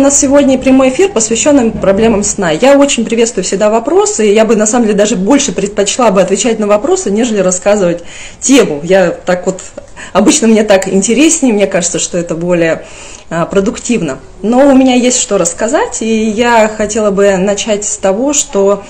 у нас сегодня прямой эфир, посвященный проблемам сна. Я очень приветствую всегда вопросы, и я бы на самом деле даже больше предпочла бы отвечать на вопросы, нежели рассказывать тему. Я так вот, обычно мне так интереснее, мне кажется, что это более продуктивно. Но у меня есть что рассказать, и я хотела бы начать с того, что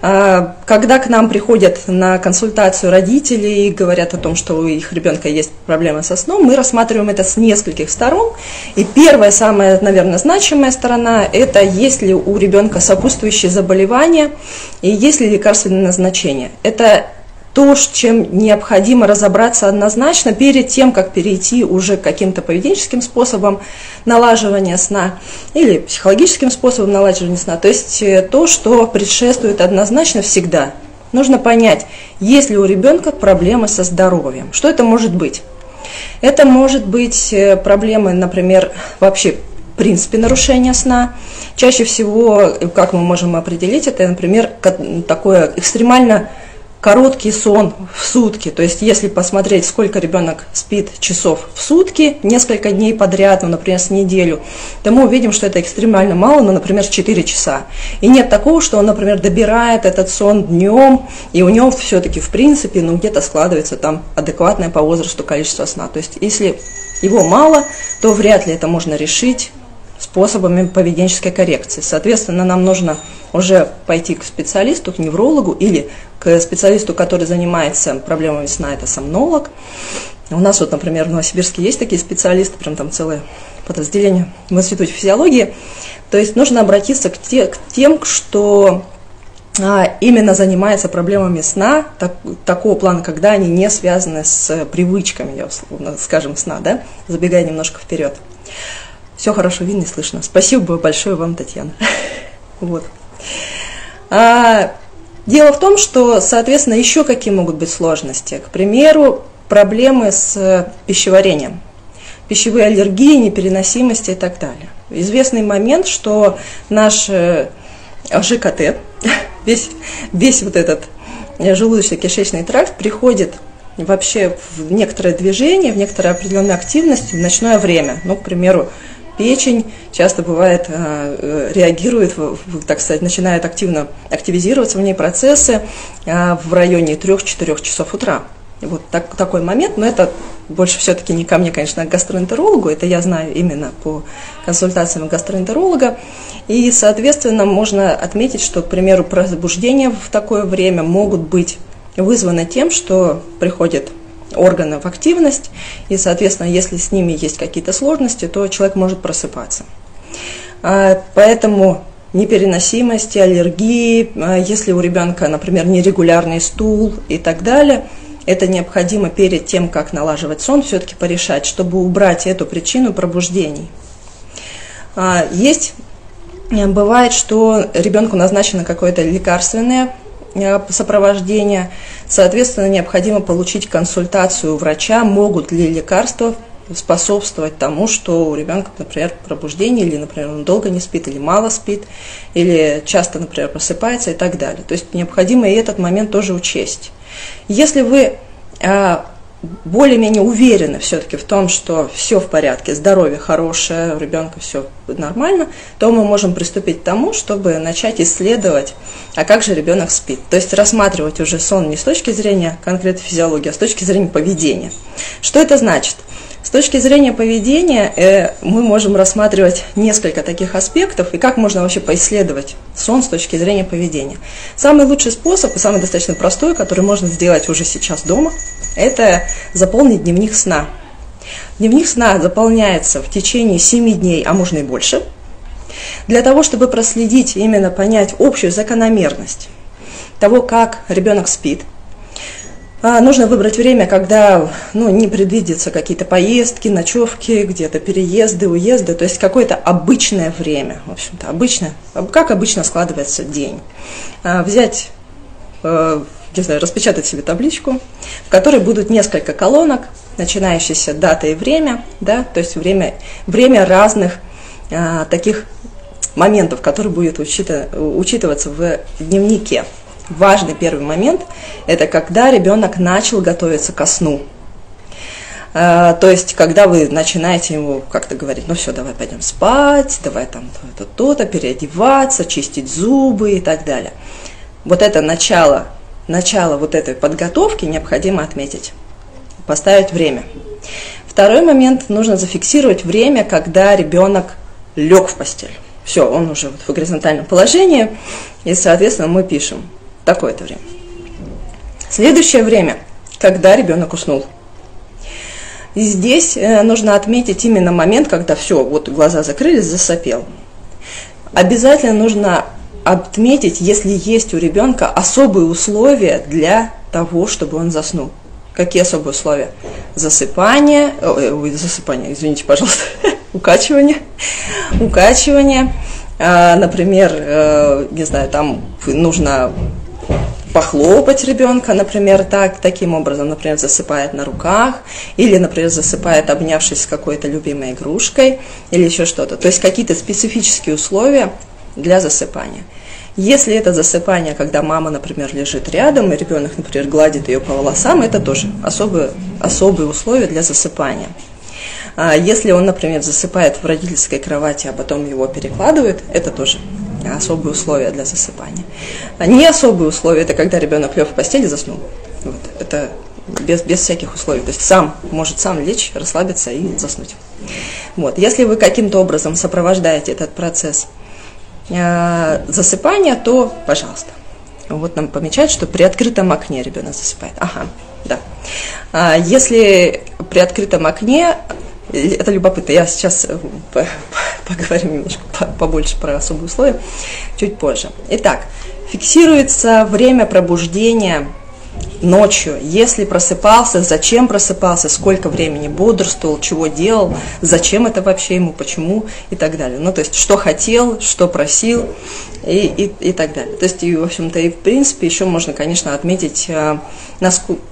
когда к нам приходят на консультацию родители и говорят о том, что у их ребенка есть проблемы со сном, мы рассматриваем это с нескольких сторон. И первая, самая, наверное, значимая сторона – это есть ли у ребенка сопутствующие заболевания и есть ли лекарственное назначение. Это то, с чем необходимо разобраться однозначно перед тем, как перейти уже к каким-то поведенческим способам налаживания сна или психологическим способом налаживания сна. То есть то, что предшествует однозначно всегда. Нужно понять, есть ли у ребенка проблемы со здоровьем. Что это может быть? Это может быть проблемы, например, вообще в принципе нарушения сна. Чаще всего, как мы можем определить, это, например, такое экстремально короткий сон в сутки, то есть если посмотреть, сколько ребенок спит часов в сутки, несколько дней подряд, ну, например, с неделю, то мы увидим, что это экстремально мало, ну, например, 4 часа. И нет такого, что он, например, добирает этот сон днем, и у него все-таки, в принципе, ну, где-то складывается там адекватное по возрасту количество сна. То есть если его мало, то вряд ли это можно решить способами поведенческой коррекции. Соответственно, нам нужно уже пойти к специалисту, к неврологу или к специалисту, который занимается проблемами сна, это сомнолог. У нас вот, например, в Новосибирске есть такие специалисты, прям там целое подразделение в Институте физиологии. То есть нужно обратиться к тем, что именно занимается проблемами сна, такого плана, когда они не связаны с привычками, я условно скажем, сна, да? Забегая немножко вперед. Все хорошо видно и слышно. Спасибо большое вам, Татьяна. Вот. Дело в том, что, соответственно, еще какие могут быть сложности. К примеру, проблемы с пищеварением, пищевые аллергии, непереносимости и так далее. Известный момент, что наш ЖКТ, весь вот этот желудочно-кишечный тракт приходит вообще в некоторое движение, в некоторую определенную активность в ночное время. Ну, к примеру, печень часто бывает, реагирует, так сказать, начинает активно активизироваться в ней процессы в районе 3-4 часов утра. Вот такой момент, но это больше все-таки не ко мне, конечно, а к гастроэнтерологу, это я знаю именно по консультациям гастроэнтеролога. И, соответственно, можно отметить, что, к примеру, пробуждения в такое время могут быть вызваны тем, что приходит органов активность, и, соответственно, если с ними есть какие-то сложности, то человек может просыпаться. Поэтому непереносимости, аллергии, если у ребенка, например, нерегулярный стул и так далее, это необходимо перед тем, как налаживать сон, все-таки порешать, чтобы убрать эту причину пробуждений. Бывает, что ребенку назначено какое-то лекарственное сопровождения, соответственно, необходимо получить консультацию у врача, могут ли лекарства способствовать тому, что у ребенка, например, пробуждение, или, например, он долго не спит, или мало спит, или часто, например, просыпается и так далее. То есть необходимо и этот момент тоже учесть. Если вы более-менее уверены все-таки в том, что все в порядке, здоровье хорошее, у ребенка все нормально, то мы можем приступить к тому, чтобы начать исследовать, а как же ребенок спит. То есть рассматривать уже сон не с точки зрения конкретной физиологии, а с точки зрения поведения. Что это значит? С точки зрения поведения мы можем рассматривать несколько таких аспектов, и как можно вообще поисследовать сон с точки зрения поведения. Самый лучший способ, и самый достаточно простой, который можно сделать уже сейчас дома, это заполнить дневник сна. Дневник сна заполняется в течение 7 дней, а можно и больше, для того, чтобы проследить, именно понять общую закономерность того, как ребенок спит. Нужно выбрать время, когда не предвидятся какие-то поездки, ночевки, где-то переезды, уезды, то есть какое-то обычное время, в общем-то, обычно, как обычно складывается день. Взять, не знаю, распечатать себе табличку, в которой будут несколько колонок, начинающиеся дата и время, да, то есть время разных таких моментов, которые будут учитываться в дневнике. Важный первый момент – это когда ребенок начал готовиться ко сну. То есть, когда вы начинаете ему как-то говорить, ну все, давай пойдем спать, давай там то-то, переодеваться, чистить зубы и так далее. Вот это начало вот этой подготовки необходимо отметить, поставить время. Второй момент, нужно зафиксировать время, когда ребенок лег в постель. Все, он уже вот в горизонтальном положении, и, соответственно, мы пишем такое-то время. Следующее время, когда ребенок уснул. И здесь нужно отметить именно момент, когда все, вот глаза закрылись, засопел. Обязательно нужно отметить, если есть у ребенка особые условия для того, чтобы он заснул. Какие особые условия? Засыпание, извините, пожалуйста, укачивание. Например, не знаю, там нужно похлопать ребенка, например, таким образом, например, засыпает на руках, или, например, засыпает, обнявшись с какой-то любимой игрушкой, или еще что-то. То есть какие-то специфические условия для засыпания. Если это засыпание, когда мама, например, лежит рядом, и ребенок, например, гладит ее по волосам, это тоже особые условия для засыпания. Если он, например, засыпает в родительской кровати, а потом его перекладывают, это тоже особые условия для засыпания. Не особые условия – это когда ребенок лег в постели и заснул. Вот. Это без всяких условий. То есть может сам лечь, расслабиться и заснуть. Вот. Если вы каким-то образом сопровождаете этот процесс засыпания, то, пожалуйста. Вот нам помечают, что при открытом окне ребенок засыпает. Ага, да. Если при открытом окне… Это любопытно. Я сейчас поговорим немножко побольше про особые условия, чуть позже. Итак, фиксируется время пробуждения ночью. Если просыпался, зачем просыпался, сколько времени бодрствовал, чего делал, зачем это вообще ему, почему и так далее. Ну, то есть, что хотел, что просил и так далее. То есть, и, в общем-то, и в принципе еще можно, конечно, отметить,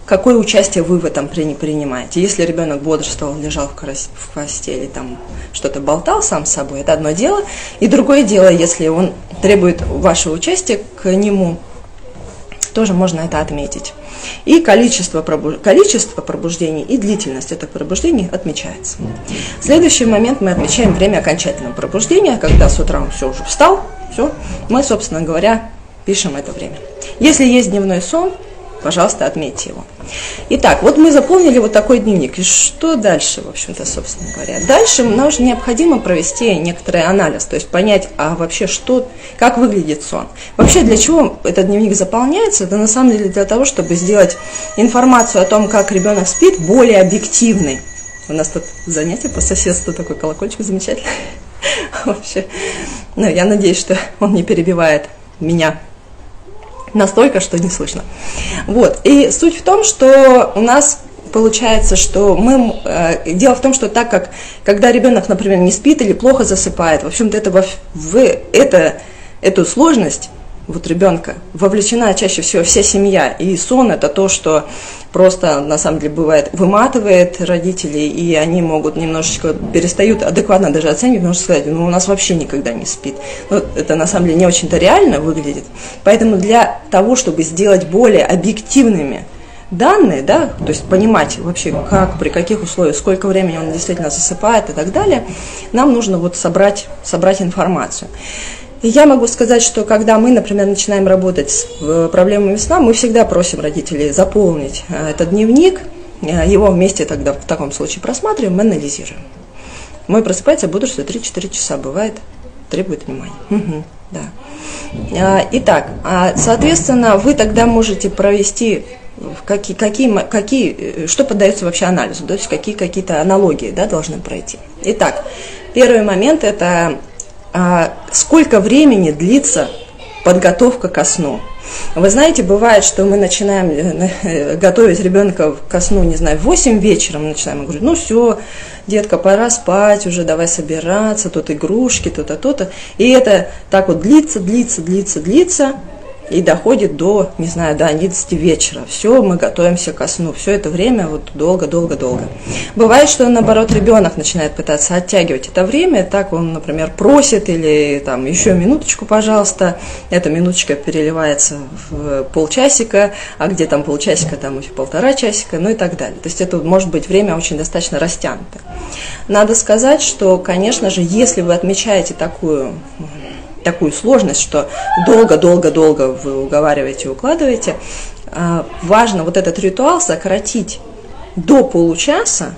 какое участие вы в этом принимаете. Если ребенок бодрствовал, лежал в постели, там что-то болтал сам с собой, это одно дело. И другое дело, если он требует вашего участия к нему, тоже можно это отметить. И количество пробуждений и длительность этих пробуждений отмечается. В следующий момент мы отмечаем время окончательного пробуждения, когда с утра он все уже встал, все, мы, собственно говоря, пишем это время. Если есть дневной сон, пожалуйста, отметьте его. Итак, вот мы заполнили вот такой дневник. И что дальше, в общем-то, собственно говоря? Дальше нам же необходимо провести некоторый анализ, то есть понять, а вообще как выглядит сон. Вообще, для чего этот дневник заполняется? Это на самом деле для того, чтобы сделать информацию о том, как ребенок спит, более объективной. У нас тут занятие по соседству, такой колокольчик замечательный. Вообще, ну, я надеюсь, что он не перебивает меня настолько, что не слышно. Вот. И суть в том, что у нас получается, что мы… дело в том, что так как, когда ребенок, например, не спит или плохо засыпает, в общем-то, эту сложность вот ребенка вовлечена чаще всего вся семья. И сон – это то, что просто, на самом деле, бывает, выматывает родителей, и они могут немножечко, перестают адекватно даже оценивать, можно сказать, ну, у нас вообще никогда не спит. Но это, на самом деле, не очень-то реально выглядит. Поэтому для того, чтобы сделать более объективными данные, да, то есть понимать вообще, как, при каких условиях, сколько времени он действительно засыпает и так далее, нам нужно вот собрать информацию. Я могу сказать, что когда мы, например, начинаем работать с проблемами сна, мы всегда просим родителей заполнить этот дневник, его вместе тогда в таком случае просматриваем, анализируем. Мой просыпается, бодрствует 3-4 часа, бывает, требует внимания. Угу, да. Итак, соответственно, вы тогда можете провести… что поддается вообще анализу, то есть какие-то аналогии, да, должны пройти. Итак, первый момент – это… сколько времени длится подготовка ко сну. Вы знаете, бывает, что мы начинаем готовить ребенка ко сну, не знаю, в 8 вечера мы начинаем, говорю, ну все, детка, пора спать уже, давай собираться, тут игрушки, то-то, то-то. И это так вот длится, и доходит до, не знаю, до 11 вечера. Все, мы готовимся ко сну. Все это время вот долго-долго-долго. Бывает, что наоборот ребенок начинает пытаться оттягивать это время. Так он, например, просит или там еще минуточку, пожалуйста. Эта минуточка переливается в полчасика, а где там полчасика, там еще полтора часика, ну и так далее. То есть это может быть время очень достаточно растянуто. Надо сказать, что, конечно же, если вы отмечаете такую сложность, что долго-долго-долго вы уговариваете и укладываете, важно вот этот ритуал сократить до получаса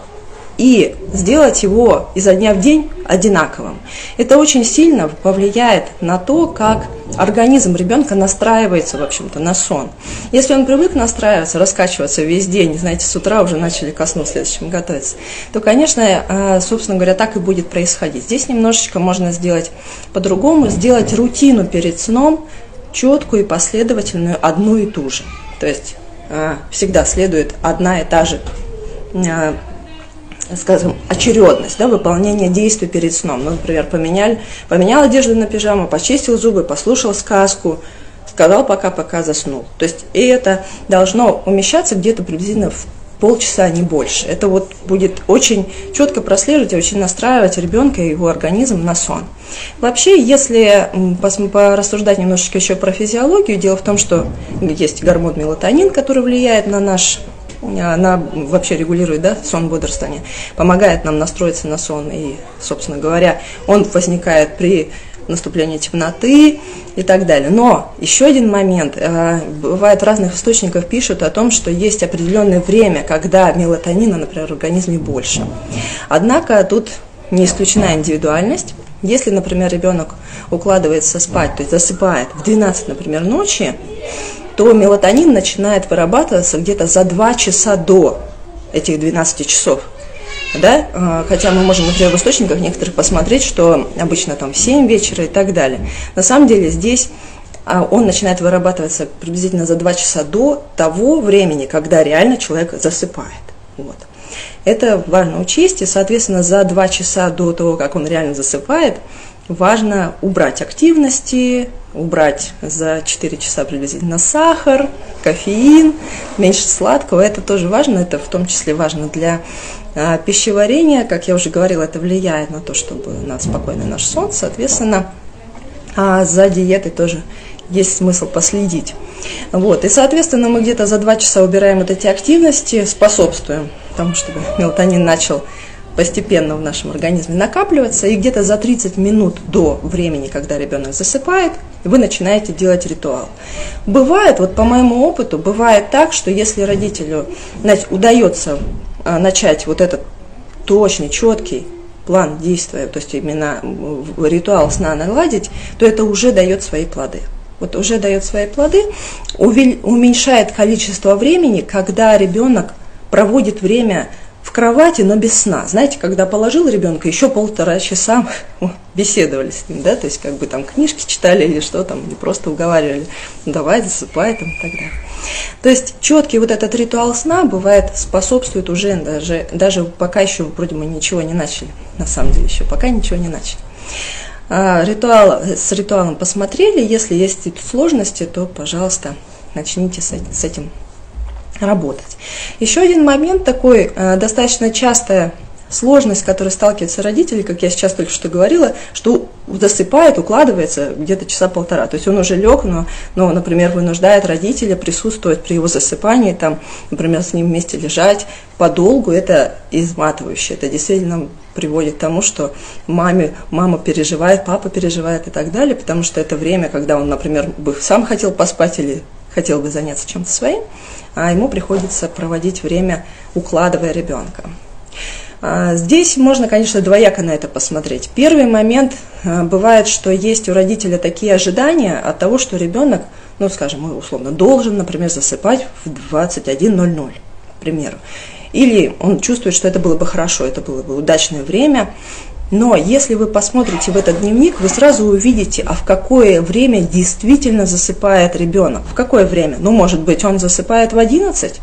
и сделать его изо дня в день одинаковым. Это очень сильно повлияет на то, как организм ребенка настраивается, в общем-то, на сон. Если он привык настраиваться, раскачиваться весь день, знаете, с утра уже начали ко сну следующему готовиться, то, конечно, собственно говоря, так и будет происходить. Здесь немножечко можно сделать по-другому, сделать рутину перед сном четкую и последовательную, одну и ту же. То есть всегда следует одна и та же, скажем, очередность, да, выполнения действий перед сном. Ну, например, поменял одежду на пижаму, почистил зубы, послушал сказку, сказал пока-пока, заснул. То есть и это должно умещаться где-то приблизительно в полчаса, не больше. Это вот будет очень четко прослеживать и очень настраивать ребенка и его организм на сон. Вообще, если порассуждать немножечко еще про физиологию, дело в том, что есть гормон мелатонин, который влияет на наш... Она вообще регулирует, да, сон, бодрствование, помогает нам настроиться на сон. И, собственно говоря, он возникает при наступлении темноты и так далее. Но еще один момент. Бывает, в разных источниках пишут о том, что есть определенное время, когда мелатонина, например, в организме больше. Однако тут не исключена индивидуальность. Если, например, ребенок укладывается спать, то есть засыпает в 12, например, ночи, то мелатонин начинает вырабатываться где-то за 2 часа до этих 12 часов. Да? Хотя мы можем, например, в источниках некоторых посмотреть, что обычно там в 7 вечера и так далее. На самом деле здесь он начинает вырабатываться приблизительно за 2 часа до того времени, когда реально человек засыпает. Вот. Это важно учесть, и, соответственно, за 2 часа до того, как он реально засыпает, важно убрать активности, убрать за 4 часа приблизительно сахар, кофеин, меньше сладкого. Это тоже важно, это в том числе важно для пищеварения. Как я уже говорила, это влияет на то, чтобы на спокойный наш сон. Соответственно, за диетой тоже есть смысл последить. Вот. И, соответственно, мы где-то за 2 часа убираем вот эти активности, способствуем тому, чтобы мелатонин начал постепенно в нашем организме накапливаться, и где-то за 30 минут до времени, когда ребенок засыпает, вы начинаете делать ритуал. Бывает, вот по моему опыту, бывает так, что если родителю, знаете, удается начать вот этот точный, четкий план действия, то есть именно ритуал сна наладить, то это уже дает свои плоды. Вот уже дает свои плоды, уменьшает количество времени, когда ребенок проводит время в кровати, но без сна. Знаете, когда положил ребенка, еще полтора часа беседовали с ним, да, то есть как бы там книжки читали или что там, или просто уговаривали, ну, давай, засыпай там и так далее. То есть четкий вот этот ритуал сна бывает способствует уже даже пока еще вроде мы ничего не начали, на самом деле еще пока ничего не начали. С ритуалом посмотрели, если есть сложности, то, пожалуйста, начните с этим работать. Еще один момент такой, достаточно частая сложность, с которой сталкиваются родители, как я сейчас только что говорила, что засыпает, укладывается где-то часа полтора. То есть он уже лег, но, например, вынуждает родителя присутствовать при его засыпании, там, например, с ним вместе лежать подолгу. Это изматывающе, это действительно приводит к тому, что мама переживает, папа переживает и так далее, потому что это время, когда он, например, бы сам хотел поспать или хотел бы заняться чем-то своим, а ему приходится проводить время, укладывая ребенка. Здесь можно, конечно, двояко на это посмотреть. Первый момент, бывает, что есть у родителя такие ожидания от того, что ребенок, ну, скажем, условно, должен, например, засыпать в 21:00, к примеру. Или он чувствует, что это было бы хорошо, это было бы удачное время. Но если вы посмотрите в этот дневник, вы сразу увидите, а в какое время действительно засыпает ребенок. В какое время? Ну, может быть, он засыпает в 11,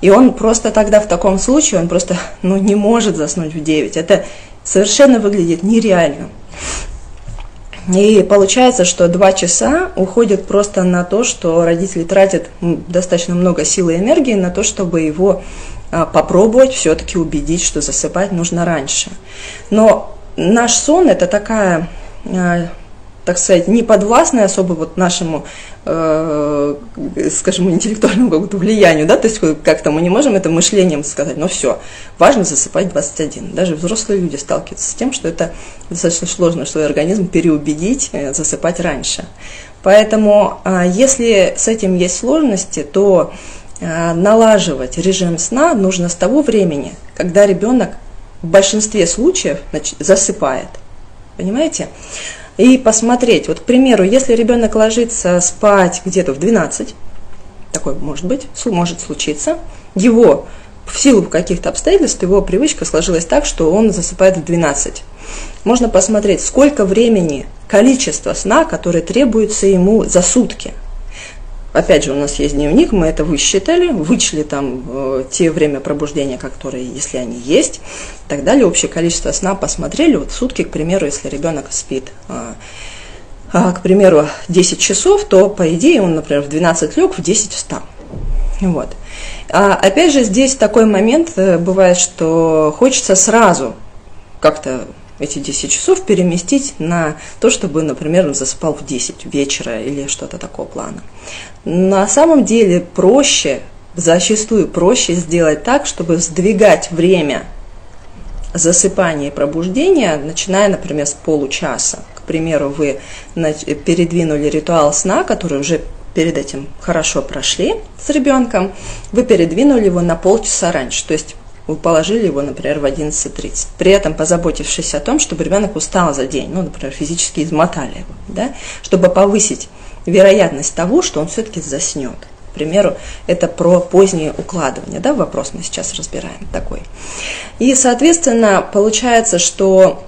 и он просто тогда в таком случае, он просто, ну, не может заснуть в 9. Это совершенно выглядит нереально. И получается, что 2 часа уходят просто на то, что родители тратят достаточно много сил и энергии на то, чтобы его попробовать все-таки убедить, что засыпать нужно раньше. Но наш сон – это такая, так сказать, не подвластная особо вот нашему, скажем, интеллектуальному влиянию, да, то есть как-то мы не можем это мышлением сказать, но все, важно засыпать 21. Даже взрослые люди сталкиваются с тем, что это достаточно сложно, свой организм переубедить засыпать раньше. Поэтому, если с этим есть сложности, то налаживать режим сна нужно с того времени, когда ребенок в большинстве случаев засыпает, понимаете? И посмотреть, вот, к примеру, если ребенок ложится спать где-то в 12, такое может быть, может случиться, его в силу каких-то обстоятельств, его привычка сложилась так, что он засыпает в 12. Можно посмотреть, сколько времени, количество сна, которое требуется ему за сутки. Опять же, у нас есть дневник, мы это высчитали, вычли там те время пробуждения, которые, если они есть, и так далее, общее количество сна посмотрели. Вот в сутки, к примеру, если ребенок спит, к примеру, 10 часов, то, по идее, он, например, в 12 лег, в 10 встал. Вот. Опять же, здесь такой момент бывает, что хочется сразу как-то эти 10 часов переместить на то, чтобы, например, он засыпал в 10 вечера или что-то такого плана. На самом деле проще, зачастую проще сделать так, чтобы сдвигать время засыпания и пробуждения, начиная, например, с получаса. К примеру, вы передвинули ритуал сна, который уже перед этим хорошо прошли с ребенком, вы передвинули его на полчаса раньше, то есть вы положили его, например, в 11:30, при этом позаботившись о том, чтобы ребенок устал за день, ну, например, физически измотали его, да, чтобы повысить вероятность того, что он все-таки заснет. К примеру, это про позднее укладывание, да, вопрос мы сейчас разбираем такой. И, соответственно, получается, что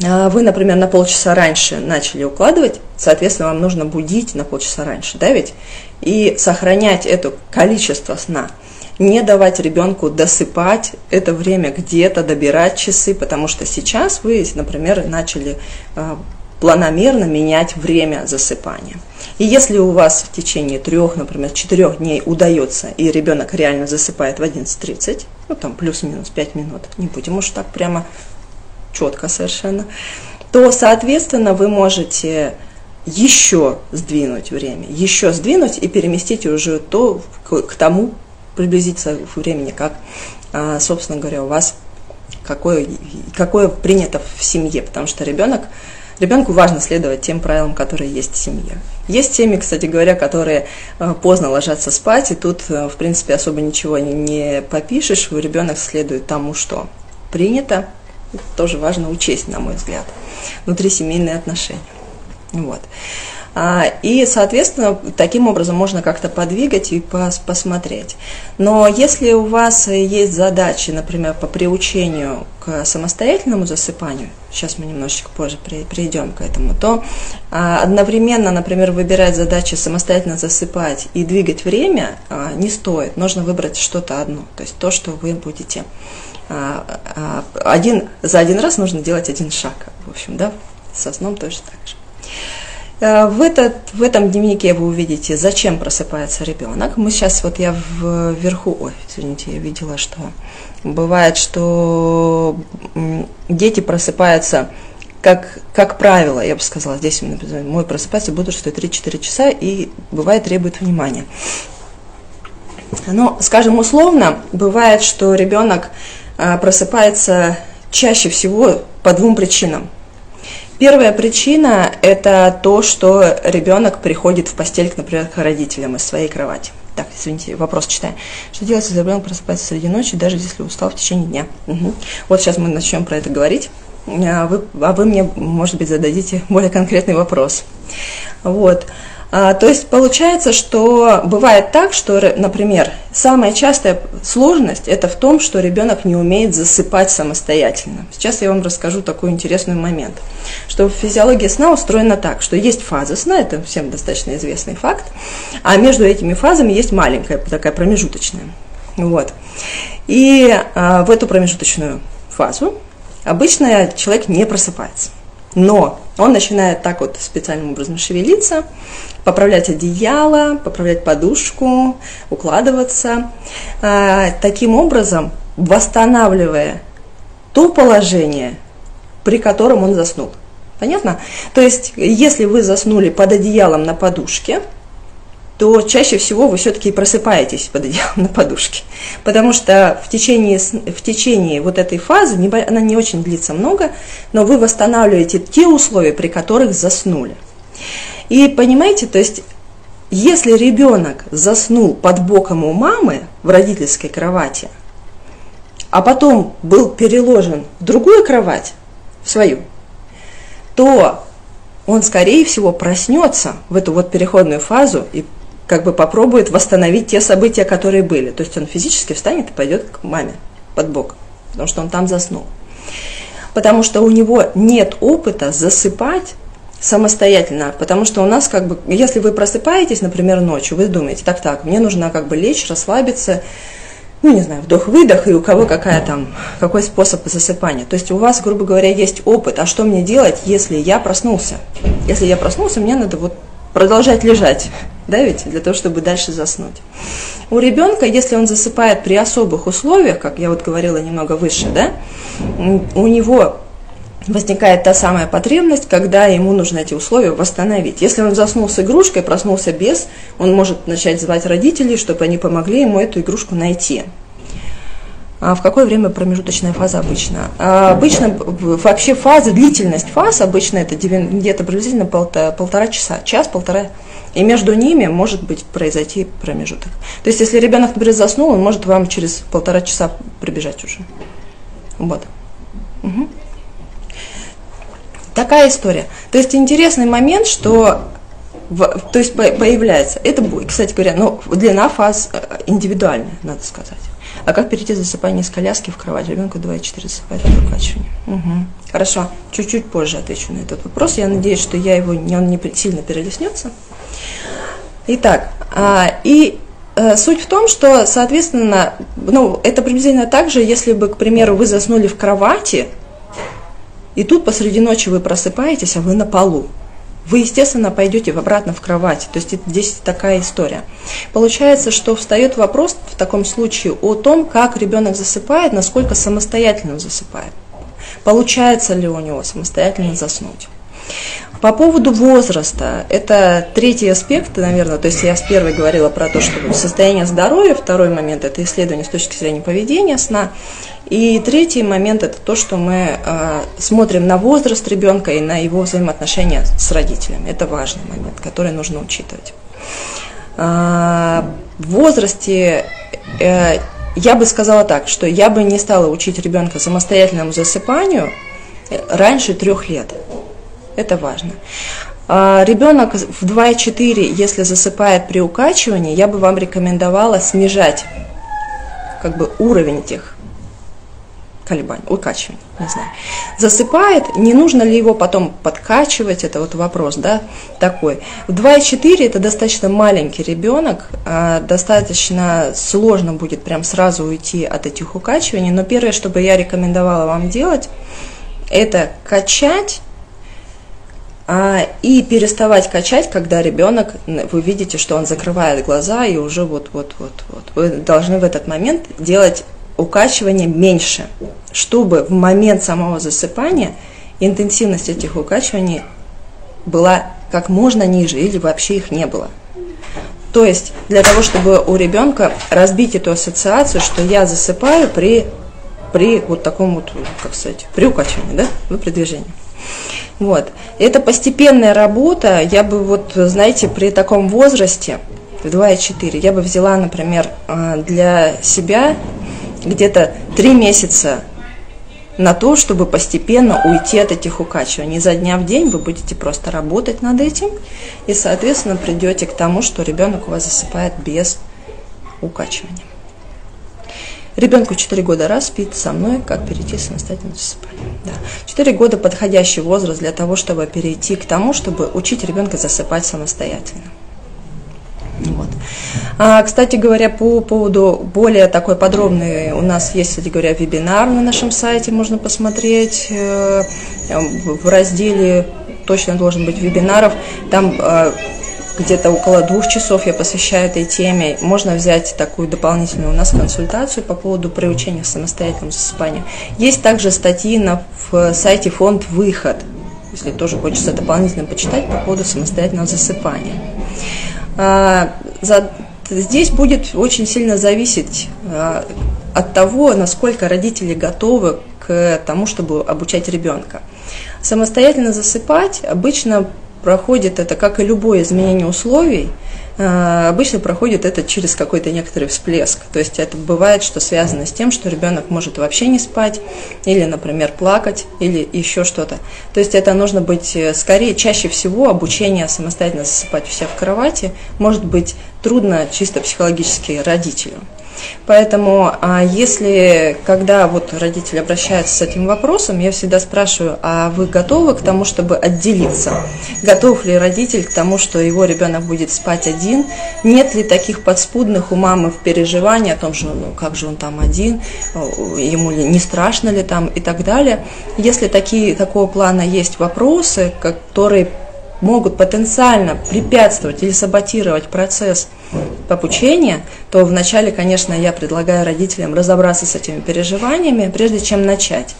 вы, например, на полчаса раньше начали укладывать, соответственно, вам нужно будить на полчаса раньше, да, ведь, и сохранять это количество сна. Не давать ребенку досыпать это время где-то, добирать часы, потому что сейчас вы, например, начали планомерно менять время засыпания. И если у вас в течение 3, например, 4 дней удается, и ребенок реально засыпает в 11:30, ну там плюс-минус 5 минут, не будем уж так прямо четко совершенно, то, соответственно, вы можете еще сдвинуть время, еще сдвинуть и переместить уже то к тому, приблизиться к времени, как, собственно говоря, у вас, какое принято в семье, потому что ребенку важно следовать тем правилам, которые есть в семье. Есть семьи, кстати говоря, которые поздно ложатся спать, и тут, в принципе, особо ничего не попишешь, ребенок следует тому, что принято, это тоже важно учесть, на мой взгляд, внутрисемейные отношения. Вот. И, соответственно, таким образом можно как-то подвигать и посмотреть. Но если у вас есть задачи, например, по приучению к самостоятельному засыпанию, сейчас мы немножечко позже придем к этому, то одновременно, например, выбирать задачи самостоятельно засыпать и двигать время не стоит. Нужно выбрать что-то одно, то есть то, что вы будете... За один раз нужно делать 1 шаг, в общем, да, со сном тоже так же. В этом дневнике вы увидите, зачем просыпается ребенок. Мы сейчас, вот я вверху, ой, извините, я видела, что бывает, что дети просыпаются, как правило, я бы сказала, здесь мой просыпается, бодрствует 3-4 часа и бывает требует внимания. Но, скажем, условно, бывает, что ребенок просыпается чаще всего по 2 причинам. Первая причина – это то, что ребенок приходит в постель, например, к родителям из своей кровати. Так, извините, вопрос читаю. Что делать, если ребенок просыпается среди ночи, даже если устал в течение дня? Угу. Вот сейчас мы начнем про это говорить, а вы мне, может быть, зададите более конкретный вопрос. Вот. То есть получается, что бывает так, что, например, самая частая сложность – это в том, что ребенок не умеет засыпать самостоятельно. Сейчас я вам расскажу такой интересный момент, что физиология сна устроена так, что есть фазы сна, это всем достаточно известный факт, а между этими фазами есть маленькая, такая промежуточная. Вот. И в эту промежуточную фазу обычно человек не просыпается. но он начинает так вот специальным образом шевелиться, поправлять одеяло, поправлять подушку, укладываться, таким образом восстанавливая то положение, при котором он заснул. Понятно? То есть, если вы заснули под одеялом на подушке, то чаще всего вы все-таки просыпаетесь под одеялом на подушке. Потому что в течение вот этой фазы, она не очень длится много, но вы восстанавливаете те условия, при которых заснули. И понимаете, то есть, если ребенок заснул под боком у мамы в родительской кровати, а потом был переложен в другую кровать, в свою, то он, скорее всего, проснется в эту вот переходную фазу и как бы попробует восстановить те события, которые были. То есть он физически встанет и пойдет к маме под бок, потому что он там заснул. Потому что у него нет опыта засыпать самостоятельно, потому что у нас как бы, если вы просыпаетесь, например, ночью, вы думаете, так, мне нужно как бы лечь, расслабиться, ну, не знаю, вдох-выдох, и у кого какой способ засыпания. То есть у вас, грубо говоря, есть опыт, а что мне делать, если я проснулся? Если я проснулся, мне надо вот продолжать лежать, да ведь, для того, чтобы дальше заснуть. У ребенка, если он засыпает при особых условиях, как я вот говорила немного выше, да, у него возникает та самая потребность, когда ему нужно эти условия восстановить. Если он заснул с игрушкой, проснулся без, он может начать звать родителей, чтобы они помогли ему эту игрушку найти. А в какое время промежуточная фаза обычно? Обычно вообще фазы, длительность фаз обычно это где-то приблизительно полтора часа, час-полтора. И между ними может быть произойти промежуток. То есть если ребенок, например, заснул, он может вам через полтора часа прибежать уже. Вот. Угу. Такая история. То есть интересный момент, что появляется. Это будет, кстати говоря, но длина фаз индивидуальная, надо сказать. А как перейти с засыпания с коляски в кровать? Ребенку 2,4 засыпает в прокачивании. Угу. Хорошо, чуть-чуть позже отвечу на этот вопрос. Я надеюсь, что он не сильно перелеснется. Итак, суть в том, что, соответственно, это приблизительно так же, если бы, к примеру, вы заснули в кровати, и тут посреди ночи вы просыпаетесь, а вы на полу. Вы, естественно, пойдете обратно в кровать. То есть здесь такая история. Получается, что встает вопрос в таком случае о том, как ребенок засыпает, насколько самостоятельно он засыпает. Получается ли у него самостоятельно заснуть. По поводу возраста, это третий аспект, наверное, то есть я с первой говорила про то, что состояние здоровья, второй момент – это исследование с точки зрения поведения сна, и третий момент – это то, что мы смотрим на возраст ребенка и на его взаимоотношения с родителями. Это важный момент, который нужно учитывать. В возрасте… я бы сказала так, что я бы не стала учить ребенка самостоятельному засыпанию раньше 3 лет. Это важно. Ребенок в 2,4, если засыпает при укачивании, я бы вам рекомендовала снижать как бы уровень этих колебаний, укачиваний, не знаю. Засыпает, не нужно ли его потом подкачивать, это вот вопрос, да, такой. В 2,4 это достаточно маленький ребенок, достаточно сложно будет прям сразу уйти от этих укачиваний, но первое, что бы я рекомендовала вам делать, это качать, и переставать качать, когда ребенок, вы видите, что он закрывает глаза, и уже вот-вот-вот-вот. Вы должны в этот момент делать укачивание меньше, чтобы в момент самого засыпания интенсивность этих укачиваний была как можно ниже, или вообще их не было. То есть для того, чтобы у ребенка разбить эту ассоциацию, что я засыпаю при вот таком вот, как сказать, при укачивании, да, при движении. Вот. Это постепенная работа, я бы вот, знаете, при таком возрасте, в 2,4, я бы взяла, например, для себя где-то 3 месяца на то, чтобы постепенно уйти от этих укачиваний. Изо дня в день вы будете просто работать над этим и, соответственно, придете к тому, что ребенок у вас засыпает без укачивания. Ребенку 4 года раз спит со мной, как перейти самостоятельно в засыпание. Да. 4 года подходящий возраст для того, чтобы перейти к тому, чтобы учить ребенка засыпать самостоятельно. Вот. Кстати говоря, по поводу более такой подробный у нас есть, кстати говоря, вебинар на нашем сайте, можно посмотреть в разделе «Точно должен быть вебинаров». Там где-то около 2 часов я посвящаю этой теме. Можно взять такую дополнительную у нас консультацию по поводу приучения к самостоятельному засыпанию. Есть также статьи на сайте «Фонд Выход», если тоже хочется дополнительно почитать по поводу самостоятельного засыпания. Здесь будет очень сильно зависеть от того, насколько родители готовы к тому, чтобы обучать ребенка. Самостоятельно засыпать обычно проходит это, как и любое изменение условий, обычно проходит это через какой-то некоторый всплеск. То есть это бывает, что связано с тем, что ребенок может вообще не спать, или, например, плакать, или еще что-то. То есть это нужно быть, скорее, чаще всего обучение самостоятельно засыпать у себя в кровати может быть трудно чисто психологически родителю. Поэтому, если, когда вот родители обращаются с этим вопросом, я всегда спрашиваю, а вы готовы к тому, чтобы отделиться? Готов ли родитель к тому, что его ребенок будет спать один? Нет ли таких подспудных у мамы переживаний о том, что ну, как же он там один, ему ли, не страшно ли там и так далее? Если такого плана есть вопросы, которые могут потенциально препятствовать или саботировать процесс обучения, то вначале, конечно, я предлагаю родителям разобраться с этими переживаниями, прежде чем начать.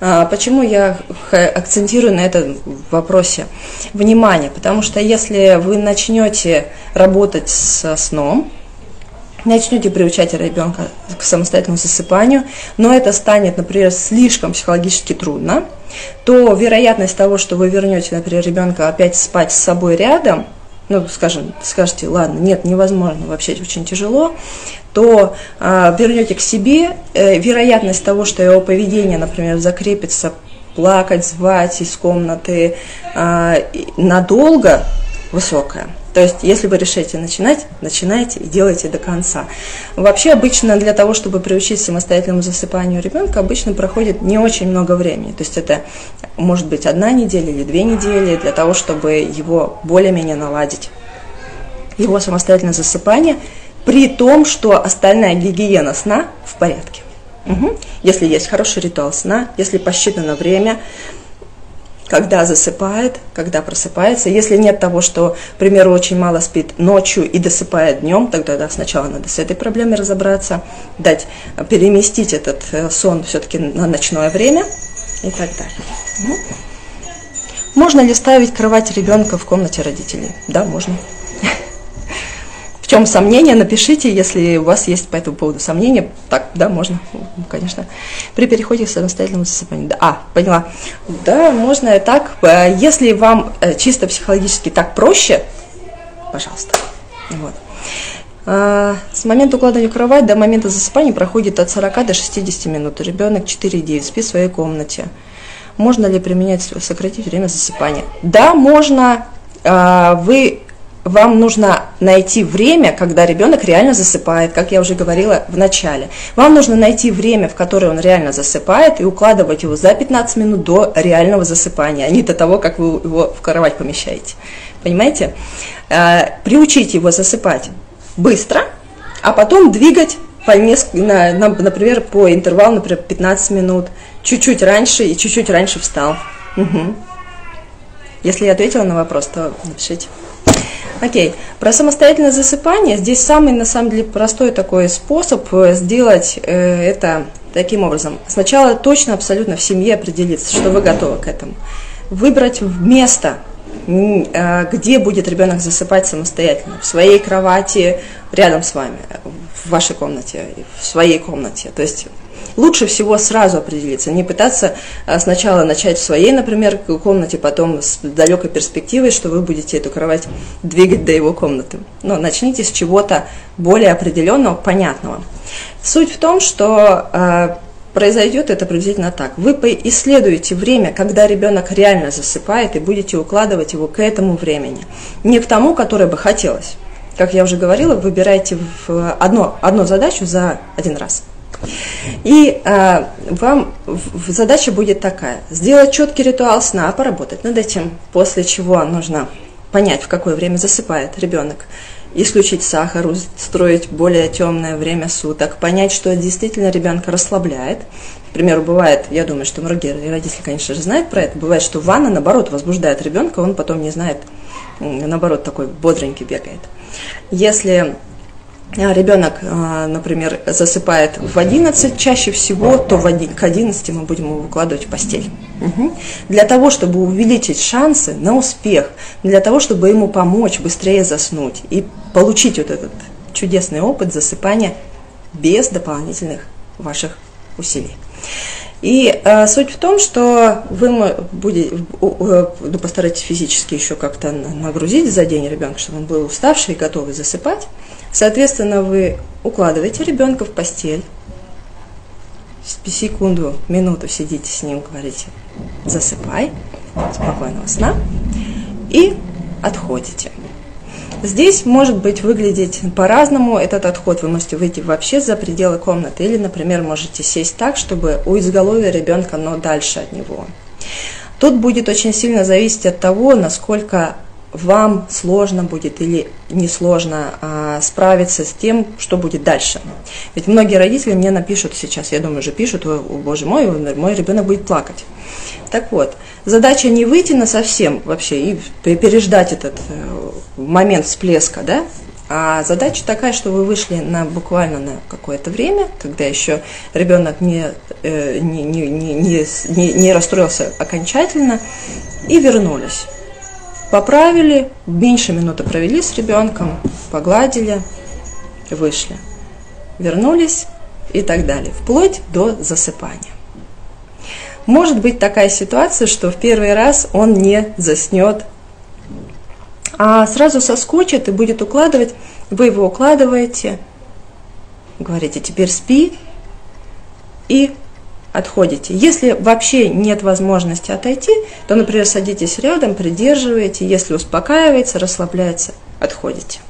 Почему я акцентирую на этом вопросе внимание? Потому что если вы начнете работать со сном, начнете приучать ребенка к самостоятельному засыпанию, но это станет, например, слишком психологически трудно, то вероятность того, что вы вернете, например, ребенка опять спать с собой рядом, ну, скажем, скажете, ладно, нет, невозможно, вообще очень тяжело, то вернете к себе, вероятность того, что его поведение, например, закрепится, плакать, звать из комнаты надолго, высокая. То есть, если вы решите начинать, начинайте и делайте до конца. Вообще, обычно для того, чтобы приучить самостоятельному засыпанию ребенка, обычно проходит не очень много времени. То есть, это может быть 1 неделя или 2 недели для того, чтобы его более-менее наладить. Его самостоятельное засыпание, при том, что остальная гигиена сна в порядке. Угу. Если есть хороший ритуал сна, если посчитано время, когда засыпает, когда просыпается. Если нет того, что, к примеру, очень мало спит ночью и досыпает днем, тогда да, сначала надо с этой проблемой разобраться, переместить этот сон все-таки на ночное время и так далее. Можно ли ставить кровать ребенка в комнате родителей? Да, можно. В чем сомнения? Напишите, если у вас есть по этому поводу сомнения. Так, да, можно, конечно. При переходе к самостоятельному засыпанию. А, поняла. Да, можно и так. Если вам чисто психологически так проще, пожалуйста. Вот. С момента укладывания в кровать до момента засыпания проходит от 40 до 60 минут. Ребенок 4-9 спит в своей комнате. Можно ли сократить время засыпания? Да, можно. Вам нужно найти время, когда ребенок реально засыпает, как я уже говорила в начале. Вам нужно найти время, в которое он реально засыпает, и укладывать его за 15 минут до реального засыпания, а не до того, как вы его в кровать помещаете. Понимаете? Приучить его засыпать быстро, а потом двигать, например, по интервалу, например, 15 минут, чуть-чуть раньше и чуть-чуть раньше встал. Угу. Если я ответила на вопрос, то напишите. Окей, про самостоятельное засыпание. Здесь самый, на самом деле, простой такой способ сделать это таким образом. Сначала точно, абсолютно в семье определиться, что вы готовы к этому. Выбрать место, где будет ребенок засыпать самостоятельно. В своей кровати, рядом с вами, в вашей комнате, в своей комнате. То есть лучше всего сразу определиться, не пытаться сначала начать в своей, например, комнате, потом с далекой перспективой, что вы будете эту кровать двигать до его комнаты. Но начните с чего-то более определенного, понятного. Суть в том, что произойдет это приблизительно так. Вы исследуете время, когда ребенок реально засыпает, и будете укладывать его к этому времени, не к тому, которое бы хотелось. Как я уже говорила, выбирайте одну задачу за один раз. И вам задача будет такая: сделать четкий ритуал сна, поработать над этим, после чего нужно понять, в какое время засыпает ребенок, исключить сахар, устроить более темное время суток, понять, что действительно ребенка расслабляет. К примеру, бывает, я думаю, что многие родители, конечно же, знают про это, бывает, что ванна, наоборот, возбуждает ребенка, он потом не знает, наоборот, такой бодренький бегает. Если ребенок, например, засыпает в 11 чаще всего, то к 11 мы будем его укладывать в постель. Для того, чтобы увеличить шансы на успех, для того, чтобы ему помочь быстрее заснуть и получить вот этот чудесный опыт засыпания без дополнительных ваших усилий. И суть в том, что вы будете, постарайтесь физически еще как-то нагрузить за день ребенка, чтобы он был уставший и готовый засыпать. Соответственно, вы укладываете ребенка в постель, секунду, минуту сидите с ним, говорите «засыпай», «спокойного сна» и отходите. Здесь может быть выглядеть по-разному этот отход. Вы можете выйти вообще за пределы комнаты или, например, можете сесть так, чтобы у изголовья ребенка, но дальше от него. Тут будет очень сильно зависеть от того, насколько вам сложно будет или несложно справиться с тем, что будет дальше. Ведь многие родители мне напишут сейчас, я думаю, уже пишут: «О, боже мой, мой ребенок будет плакать». Так вот, задача не выйти насовсем вообще и переждать этот момент всплеска, да? А задача такая, что вы вышли буквально на какое-то время, когда еще ребенок не расстроился окончательно, и вернулись. Поправили, меньше минуты провели с ребенком, погладили, вышли, вернулись и так далее, вплоть до засыпания. Может быть такая ситуация, что в первый раз он не заснет, а сразу соскочит и будет укладывать. Вы его укладываете, говорите «теперь спи» и отходите. Если вообще нет возможности отойти, то, например, садитесь рядом, придерживаете, если успокаивается, расслабляется, отходите.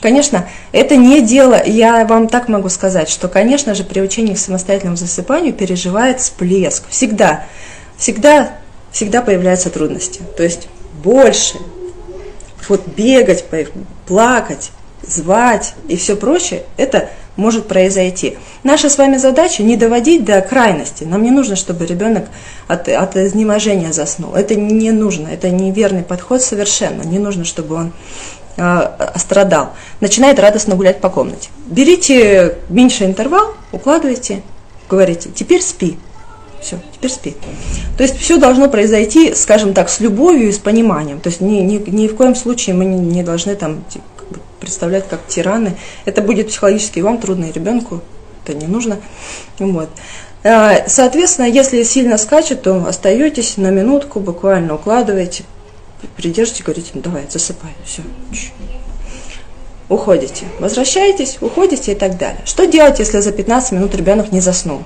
Конечно, это не дело, я вам так могу сказать, что, конечно же, приучение к самостоятельному засыпанию переживает всплеск. Всегда появляются трудности. То есть больше, вот бегать, плакать, звать и все прочее, это может произойти. Наша с вами задача не доводить до крайности. Нам не нужно, чтобы ребенок от изнеможения заснул. Это не нужно, это неверный подход совершенно. Не нужно, чтобы он страдал. Начинает радостно гулять по комнате. Берите меньший интервал, укладывайте, говорите «теперь спи». Все, теперь спи. То есть все должно произойти, скажем так, с любовью и с пониманием. То есть ни в коем случае мы не должны там представлять как тираны. Это будет психологически вам трудно, и ребенку это не нужно. Вот. Соответственно, если сильно скачет, то остаетесь на минутку, буквально укладываете, придержите, говорите «ну давай, засыпай», все. Уходите, возвращаетесь, уходите и так далее. Что делать, если за 15 минут ребенок не заснул?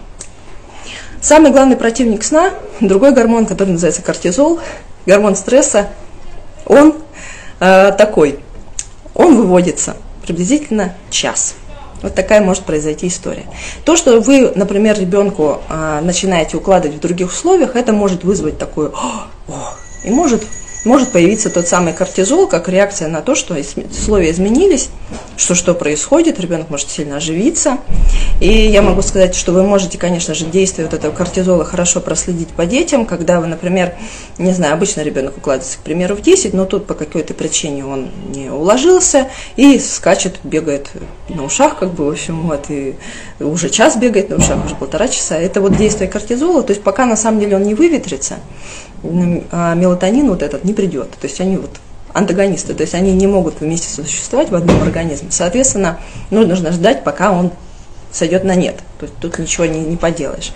Самый главный противник сна, другой гормон, который называется кортизол, гормон стресса, он такой. Он выводится приблизительно час. Вот такая может произойти история. То, что вы, например, ребенку начинаете укладывать в других условиях, это может вызвать такое и может появиться тот самый кортизол, как реакция на то, что условия изменились, что происходит, ребенок может сильно оживиться. И я могу сказать, что вы можете, конечно же, действие вот этого кортизола хорошо проследить по детям, когда вы, например, не знаю, обычно ребенок укладывается, к примеру, в 10, но тут по какой-то причине он не уложился и скачет, бегает на ушах, как бы, в общем, вот, и уже час бегает на ушах, уже полтора часа. Это вот действие кортизола, то есть пока на самом деле он не выветрится, мелатонин вот этот не придет, то есть они вот антагонисты, то есть они не могут вместе существовать в одном организме. Соответственно, нужно ждать, пока он сойдет на нет, то есть тут ничего не поделаешь.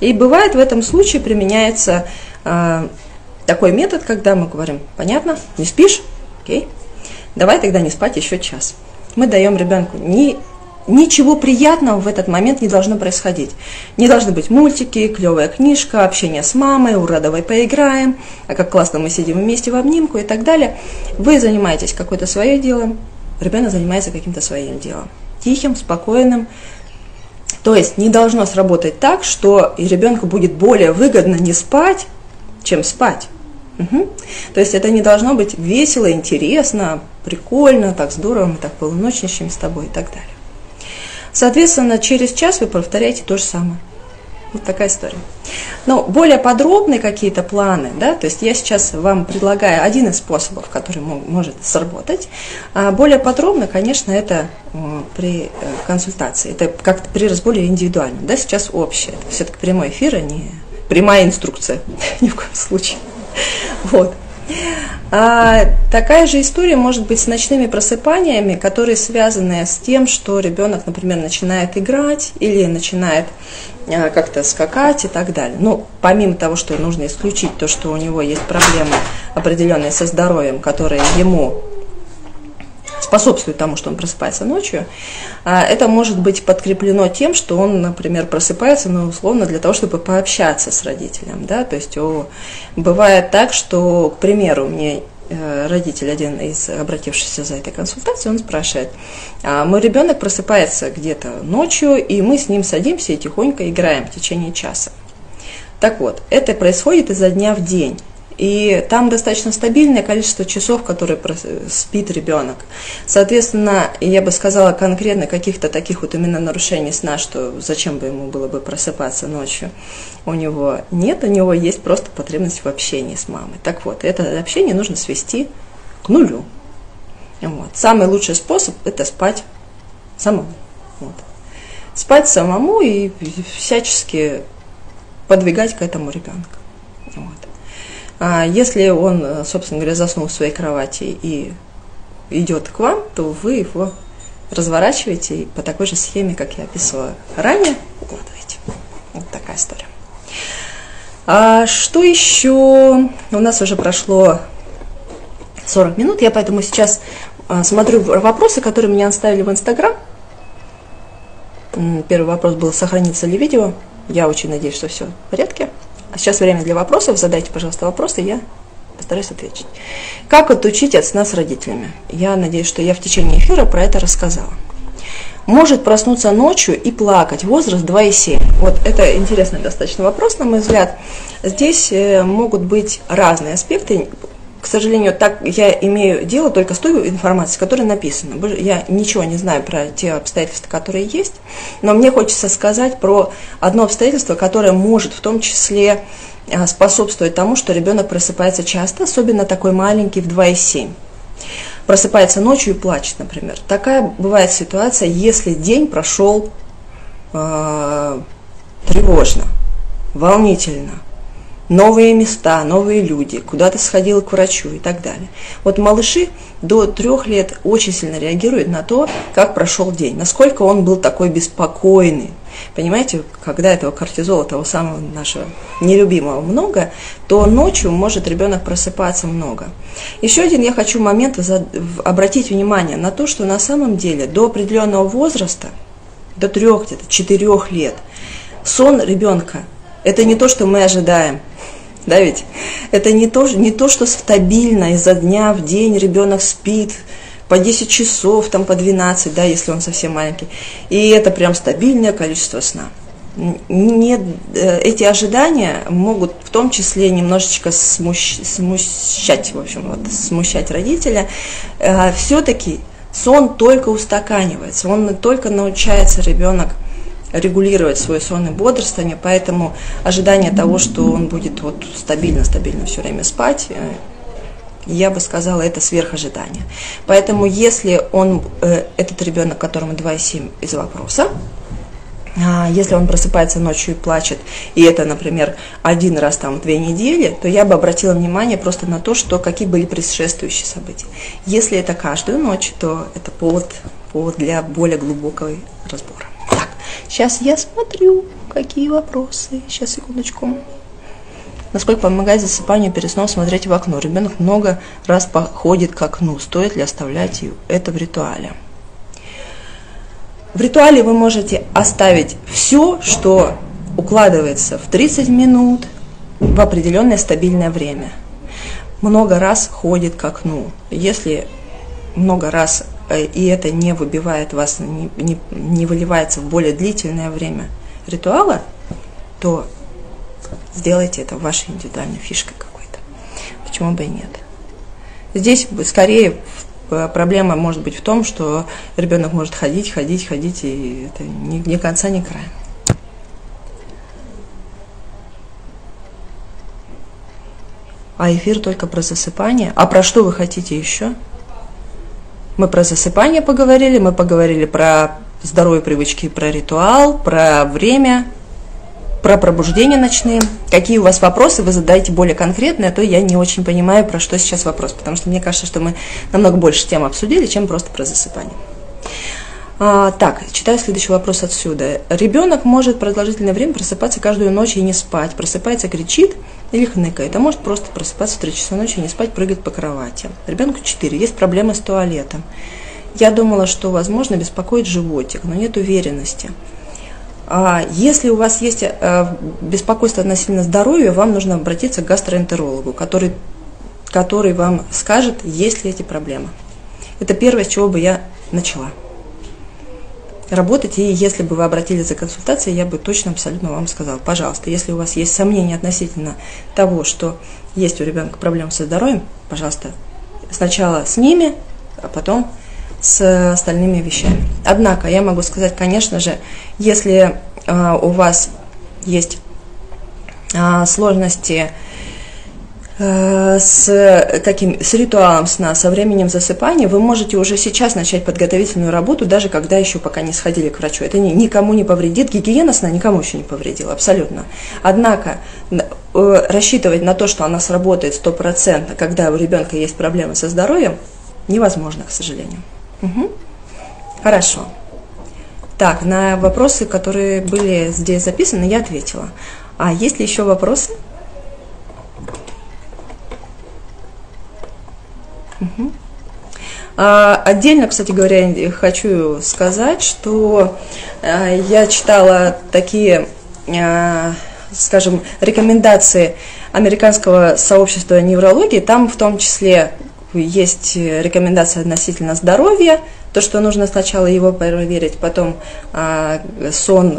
И бывает, в этом случае применяется такой метод, когда мы говорим: понятно, не спишь, окей, давай тогда не спать еще час. Мы даем ребенку ничего приятного в этот момент не должно происходить. Не должны быть мультики, клевая книжка, общение с мамой, ура, давай поиграем, а как классно мы сидим вместе в обнимку и так далее. Вы занимаетесь какое-то свое делом, ребенок занимается каким-то своим делом. Тихим, спокойным. То есть не должно сработать так, что и ребенку будет более выгодно не спать, чем спать. То есть это не должно быть весело, интересно, прикольно, так здорово, мы так полуночничаем с тобой и так далее. Соответственно, через час вы повторяете то же самое. Вот такая история. Но более подробные какие-то планы, да, то есть я сейчас вам предлагаю один из способов, который может сработать. А более подробно, конечно, это при консультации, это как-то прираз более индивидуально, да, сейчас общее. Это все-таки прямой эфир, а не прямая инструкция, ни в коем случае. Вот. Такая же история может быть с ночными просыпаниями, которые связаны с тем, что ребенок, например, начинает играть или начинает как-то скакать и так далее. Но помимо того, что нужно исключить то, что у него есть проблемы определенные со здоровьем, которые ему способствует тому, что он просыпается ночью, это может быть подкреплено тем, что он, например, просыпается, ну, условно, для того, чтобы пообщаться с родителем, да, то есть бывает так, что, к примеру, мне родитель один из обратившихся за этой консультацией, он спрашивает: мой ребенок просыпается где-то ночью, и мы с ним садимся и тихонько играем в течение часа. Так вот, это происходит изо дня в день. И там достаточно стабильное количество часов, которые спит ребенок. Соответственно, я бы сказала конкретно каких-то таких вот именно нарушений сна, что зачем бы ему было бы просыпаться ночью, у него нет, у него есть просто потребность в общении с мамой. Так вот, это общение нужно свести к нулю. Вот. Самый лучший способ – это спать самому. Вот. Спать самому и всячески подвигать к этому ребенка. Вот. Если он, собственно говоря, заснул в своей кровати и идет к вам, то вы его разворачиваете и по такой же схеме, как я описывала ранее, укладываете. Вот такая история. Что еще? У нас уже прошло 40 минут, я поэтому сейчас смотрю вопросы, которые мне оставили в Инстаграм. Первый вопрос был: сохранится ли видео? Я очень надеюсь, что все в порядке. А сейчас время для вопросов. Задайте, пожалуйста, вопросы, я постараюсь ответить. Как отучить от сна с родителями? Я надеюсь, что я в течение эфира про это рассказала. Может проснуться ночью и плакать. Возраст 2,7. Вот это интересный достаточно вопрос, на мой взгляд. Здесь могут быть разные аспекты. К сожалению, так я имею дело только с той информацией, которая написана. Я ничего не знаю про те обстоятельства, которые есть, но мне хочется сказать про одно обстоятельство, которое может в том числе способствовать тому, что ребенок просыпается часто, особенно такой маленький, в 2,7. Просыпается ночью и плачет, например. Такая бывает ситуация, если день прошел тревожно, волнительно. Новые места, новые люди, куда-то сходила к врачу и так далее. Вот малыши до 3 лет очень сильно реагируют на то, как прошел день, насколько он был такой беспокойный. Понимаете, когда этого кортизола, того самого нашего нелюбимого, много, то ночью может ребенок просыпаться много. Еще один я хочу момент обратить внимание на то, что на самом деле до определенного возраста, до 3, где-то 4 лет, сон ребенка — это не то, что мы ожидаем, да ведь? Это не то, что стабильно изо дня в день ребенок спит по 10 часов, там по 12, да, если он совсем маленький. И это прям стабильное количество сна. Эти ожидания могут в том числе немножечко смущать родителя. Все-таки сон только устаканивается, он только научается, ребенок, регулировать свой сон и бодрствование, поэтому ожидание того, что он будет вот стабильно все время спать, я бы сказала, это сверхожидание. Поэтому если он, этот ребенок, которому 2,7 из вопроса, если он просыпается ночью и плачет, и это, например, один раз там в 2 недели, то я бы обратила внимание просто на то, что какие были предшествующие события. Если это каждую ночь, то это повод для более глубокого разбора. Сейчас я смотрю, какие вопросы. Сейчас, секундочку. Насколько помогает засыпанию перед сном смотреть в окно? Ребенок много раз походит к окну. Стоит ли оставлять это в ритуале? В ритуале вы можете оставить все, что укладывается в 30 минут в определенное стабильное время. Много раз ходит к окну. Если много раз и это не выбивает вас, не выливается в более длительное время ритуала, то сделайте это вашей индивидуальной фишкой какой-то. Почему бы и нет? Здесь скорее проблема может быть в том, что ребенок может ходить, и это ни конца, ни края. А эфир только про засыпание. А про что вы хотите еще? Мы про засыпание поговорили, мы поговорили про здоровые привычки, про ритуал, про время, про пробуждения ночные. Какие у вас вопросы, вы задайте более конкретные, а то я не очень понимаю, про что сейчас вопрос, потому что мне кажется, что мы намного больше тем обсудили, чем просто про засыпание. Так, читаю следующий вопрос отсюда. Ребенок может продолжительное время просыпаться каждую ночь и не спать. Просыпается, кричит или хныкает. А может просто просыпаться в 3 часа ночи и не спать, прыгать по кровати. Ребенку 4. Есть проблемы с туалетом. Я думала, что, возможно, беспокоит животик, но нет уверенности. Если у вас есть беспокойство относительно здоровья, вам нужно обратиться к гастроэнтерологу, который вам скажет, есть ли эти проблемы. Это первое, с чего бы я начала работать, и если бы вы обратились за консультацией, я бы точно абсолютно вам сказала, пожалуйста, если у вас есть сомнения относительно того, что есть у ребенка проблемы со здоровьем, пожалуйста, сначала с ними, а потом с остальными вещами. Однако я могу сказать, конечно же, если у вас есть сложности с ритуалом сна, со временем засыпания, вы можете уже сейчас начать подготовительную работу, даже когда еще пока не сходили к врачу. Это никому не повредит, гигиена сна никому еще не повредила, абсолютно. Однако рассчитывать на то, что она сработает 100%, когда у ребенка есть проблемы со здоровьем, невозможно, к сожалению. Угу. Хорошо. Так, на вопросы, которые были здесь записаны, я ответила. А есть ли еще вопросы? Угу. Отдельно, кстати говоря, хочу сказать, что я читала такие, скажем, рекомендации Американского сообщества неврологии, там в том числе есть рекомендации относительно здоровья, то, что нужно сначала его проверить, потом сон,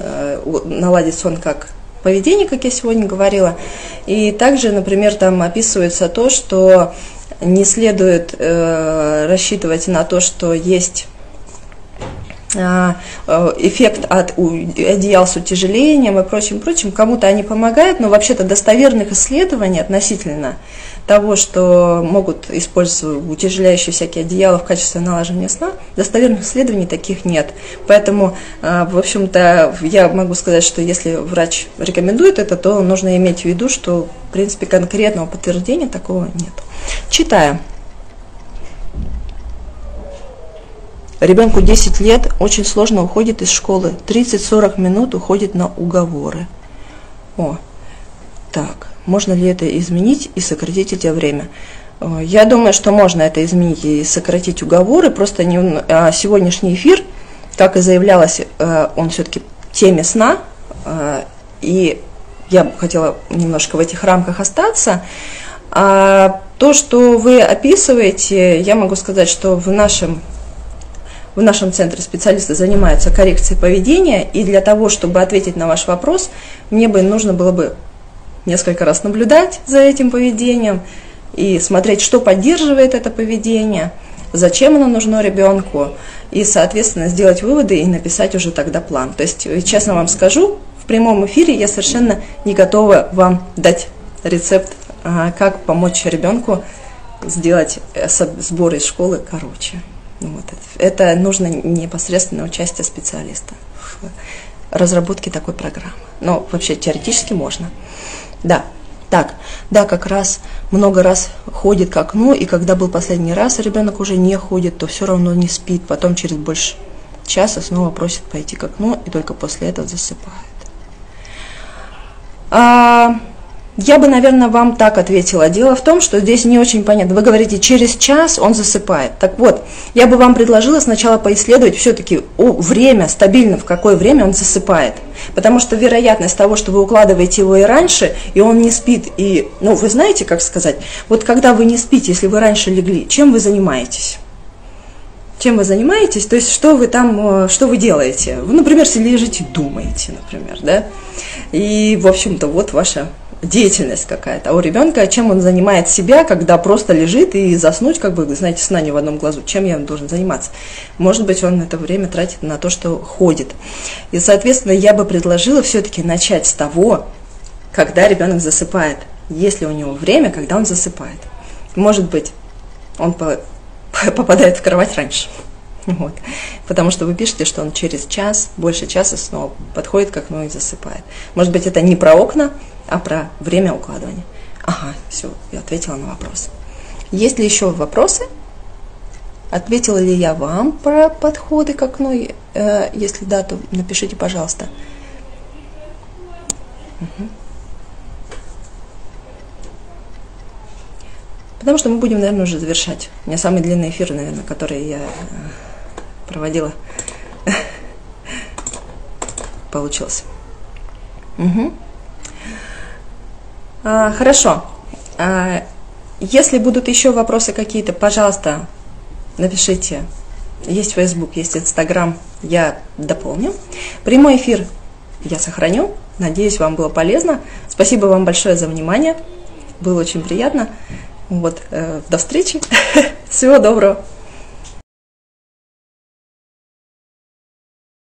наладить сон как поведение, как я сегодня говорила. И также, например, там описывается то, что не следует рассчитывать на то, что есть эффект от одеял с утяжелением и прочим. Кому-то они помогают, но вообще-то достоверных исследований относительно того, что могут использовать утяжеляющие всякие одеяла в качестве налаживания сна, достоверных исследований таких нет. Поэтому, в общем-то, я могу сказать, что если врач рекомендует это, то нужно иметь в виду, что, в принципе, конкретного подтверждения такого нет. Читаю. Ребенку 10 лет, очень сложно уходит из школы. 30-40 минут уходит на уговоры. О, так, можно ли это изменить и сократить это время? Я думаю, что можно это изменить и сократить уговоры. Просто сегодняшний эфир, как и заявлялось, он все-таки в теме сна. И я бы хотела немножко в этих рамках остаться. А то, что вы описываете, я могу сказать, что в нашем центре специалисты занимаются коррекцией поведения, и для того, чтобы ответить на ваш вопрос, мне бы нужно было бы несколько раз наблюдать за этим поведением и смотреть, что поддерживает это поведение, зачем оно нужно ребенку, и, соответственно, сделать выводы и написать уже тогда план. То есть, честно вам скажу, в прямом эфире я совершенно не готова вам дать рецепт, как помочь ребенку сделать сбор из школы короче. Вот. Это нужно непосредственно участие специалиста в разработке такой программы. Но вообще теоретически можно. Да, так, да, как раз много раз ходит к окну, и когда был последний раз, ребенок уже не ходит, то все равно не спит. Потом через больше часа снова просит пойти к окну, и только после этого засыпает. Я бы, наверное, вам так ответила. Дело в том, что здесь не очень понятно. Вы говорите, через час он засыпает. Так вот, я бы вам предложила сначала поисследовать все-таки время, стабильно, в какое время он засыпает. Потому что вероятность того, что вы укладываете его и раньше, и он не спит, и, ну, вы знаете, как сказать, вот когда вы не спите, если вы раньше легли, чем вы занимаетесь? Чем вы занимаетесь, то есть что вы делаете? Вы, например, лежите, думаете, например, да? И, в общем-то, вот ваша деятельность какая-то у ребенка, чем он занимает себя, когда просто лежит и заснуть, как бы, знаете, сна не в одном глазу, чем я должен заниматься. Может быть, он это время тратит на то, что ходит. И, соответственно, я бы предложила все-таки начать с того, когда ребенок засыпает, есть ли у него время, когда он засыпает. Может быть, он попадает в кровать раньше. Вот. Потому что вы пишете, что он через час, больше часа снова подходит к окну и засыпает. Может быть, это не про окна, а про время укладывания. Ага, все, я ответила на вопрос. Есть ли еще вопросы? Ответила ли я вам про подходы к окну? Если да, то напишите, пожалуйста. Угу. Потому что мы будем, наверное, уже завершать. У меня самый длинный эфир, наверное, который я проводила, получился. Угу. Хорошо. Если будут еще вопросы какие-то, пожалуйста, напишите. Есть Facebook, есть Instagram, я дополню. Прямой эфир я сохраню. Надеюсь, вам было полезно. Спасибо вам большое за внимание. Было очень приятно. Вот, до встречи. Всего доброго.